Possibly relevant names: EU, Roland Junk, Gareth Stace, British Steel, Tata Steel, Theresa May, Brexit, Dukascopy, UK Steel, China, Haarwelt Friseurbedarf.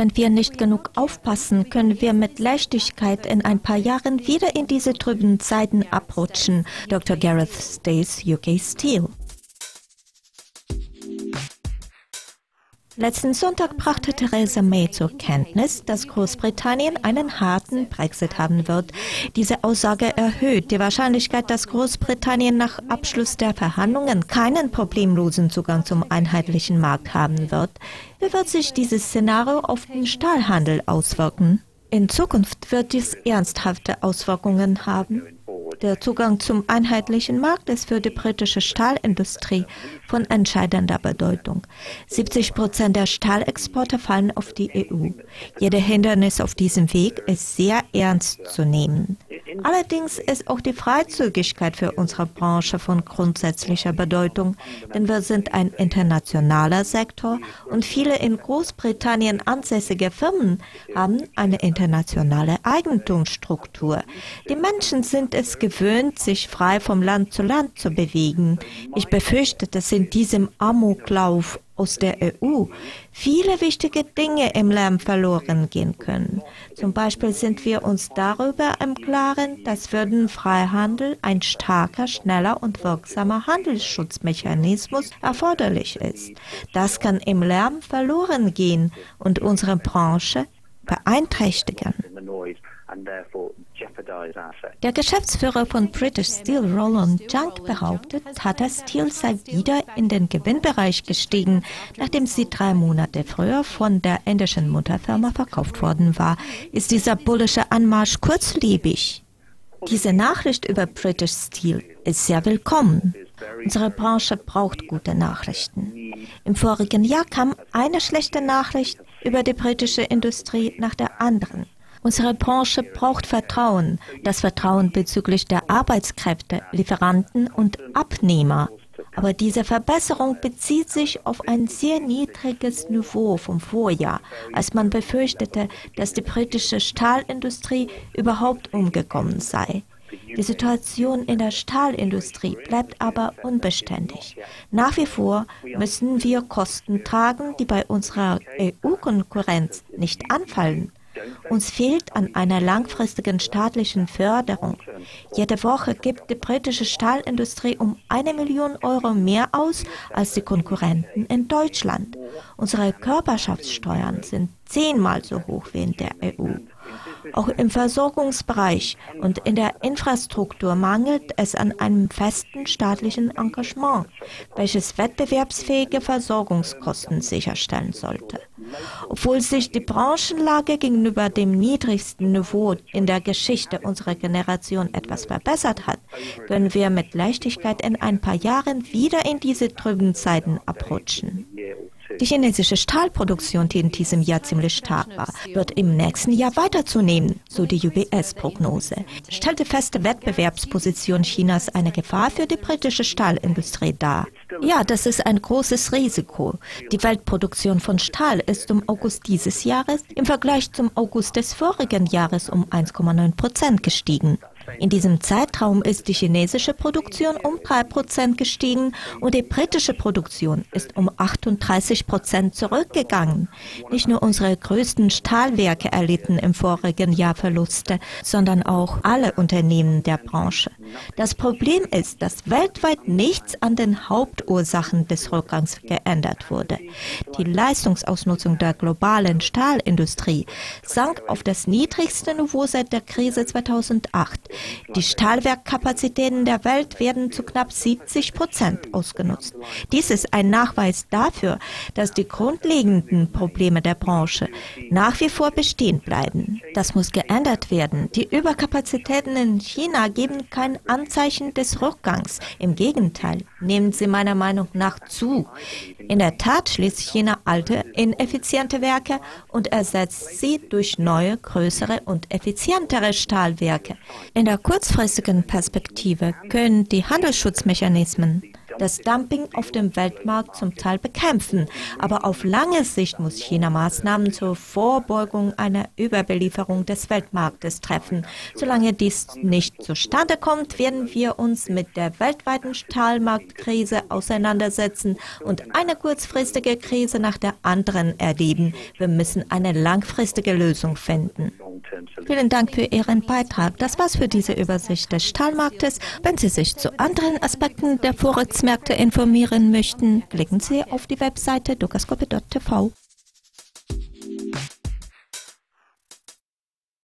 Wenn wir nicht genug aufpassen, können wir mit Leichtigkeit in ein paar Jahren wieder in diese trüben Zeiten abrutschen. Dr. Gareth Stace, UK Steel. Letzten Sonntag brachte Theresa May zur Kenntnis, dass Großbritannien einen harten Brexit haben wird. Diese Aussage erhöht die Wahrscheinlichkeit, dass Großbritannien nach Abschluss der Verhandlungen keinen problemlosen Zugang zum einheitlichen Markt haben wird. Wie wird sich dieses Szenario auf den Stahlhandel auswirken? In Zukunft wird dies ernsthafte Auswirkungen haben. Der Zugang zum einheitlichen Markt ist für die britische Stahlindustrie von entscheidender Bedeutung. 70% der Stahlexporte fallen auf die EU. Jede Hindernis auf diesem Weg ist sehr ernst zu nehmen. Allerdings ist auch die Freizügigkeit für unsere Branche von grundsätzlicher Bedeutung, denn wir sind ein internationaler Sektor und viele in Großbritannien ansässige Firmen haben eine internationale Eigentumsstruktur. Die Menschen sind es gewöhnt, sich frei vom Land zu bewegen. Ich befürchte, dass in diesem Amoklauf aus der EU viele wichtige Dinge im Lärm verloren gehen können. Zum Beispiel sind wir uns darüber im Klaren, dass für den Freihandel ein starker, schneller und wirksamer Handelsschutzmechanismus erforderlich ist. Das kann im Lärm verloren gehen und unsere Branche beeinträchtigen. Der Geschäftsführer von British Steel, Roland Junk, behauptet, Tata Steel sei wieder in den Gewinnbereich gestiegen, nachdem sie 3 Monate früher von der indischen Mutterfirma verkauft worden war. Ist dieser bullische Anmarsch kurzlebig? Diese Nachricht über British Steel ist sehr willkommen. Unsere Branche braucht gute Nachrichten. Im vorigen Jahr kam eine schlechte Nachricht über die britische Industrie nach der anderen. Unsere Branche braucht Vertrauen, das Vertrauen bezüglich der Arbeitskräfte, Lieferanten und Abnehmer. Aber diese Verbesserung bezieht sich auf ein sehr niedriges Niveau vom Vorjahr, als man befürchtete, dass die britische Stahlindustrie überhaupt umgekommen sei. Die Situation in der Stahlindustrie bleibt aber unbeständig. Nach wie vor müssen wir Kosten tragen, die bei unserer EU-Konkurrenz nicht anfallen. Uns fehlt an einer langfristigen staatlichen Förderung. Jede Woche gibt die britische Stahlindustrie um 1 Million Euro mehr aus als die Konkurrenten in Deutschland. Unsere Körperschaftssteuern sind 10-mal so hoch wie in der EU. Auch im Versorgungsbereich und in der Infrastruktur mangelt es an einem festen staatlichen Engagement, welches wettbewerbsfähige Versorgungskosten sicherstellen sollte. Obwohl sich die Branchenlage gegenüber dem niedrigsten Niveau in der Geschichte unserer Generation etwas verbessert hat, können wir mit Leichtigkeit in ein paar Jahren wieder in diese trüben Zeiten abrutschen. Die chinesische Stahlproduktion, die in diesem Jahr ziemlich stark war, wird im nächsten Jahr weiter zunehmen, so die UBS-Prognose. Stellt die feste Wettbewerbsposition Chinas eine Gefahr für die britische Stahlindustrie dar? Ja, das ist ein großes Risiko. Die Weltproduktion von Stahl ist im August dieses Jahres im Vergleich zum August des vorigen Jahres um 1,9% gestiegen. In diesem Zeitraum ist die chinesische Produktion um 3% gestiegen und die britische Produktion ist um 38% zurückgegangen. Nicht nur unsere größten Stahlwerke erlitten im vorigen Jahr Verluste, sondern auch alle Unternehmen der Branche. Das Problem ist, dass weltweit nichts an den Hauptursachen des Rückgangs geändert wurde. Die Leistungsausnutzung der globalen Stahlindustrie sank auf das niedrigste Niveau seit der Krise 2008. Die Stahlwerkkapazitäten der Welt werden zu knapp 70% ausgenutzt. Dies ist ein Nachweis dafür, dass die grundlegenden Probleme der Branche nach wie vor bestehen bleiben. Das muss geändert werden. Die Überkapazitäten in China geben kein Anzeichen des Rückgangs. Im Gegenteil, nehmen sie meiner Meinung nach zu. In der Tat schließt China alte, ineffiziente Werke und ersetzt sie durch neue, größere und effizientere Stahlwerke. In der kurzfristigen Perspektive können die Handelsschutzmechanismen das Dumping auf dem Weltmarkt zum Teil bekämpfen. Aber auf lange Sicht muss China Maßnahmen zur Vorbeugung einer Überbelieferung des Weltmarktes treffen. Solange dies nicht zustande kommt, werden wir uns mit der weltweiten Stahlmarktkrise auseinandersetzen und eine kurzfristige Krise nach der anderen erleben. Wir müssen eine langfristige Lösung finden. Vielen Dank für Ihren Beitrag. Das war's für diese Übersicht des Stahlmarktes. Wenn Sie sich zu anderen Aspekten der Vorratsmärkte informieren möchten, klicken Sie auf die Webseite dukascopy.tv.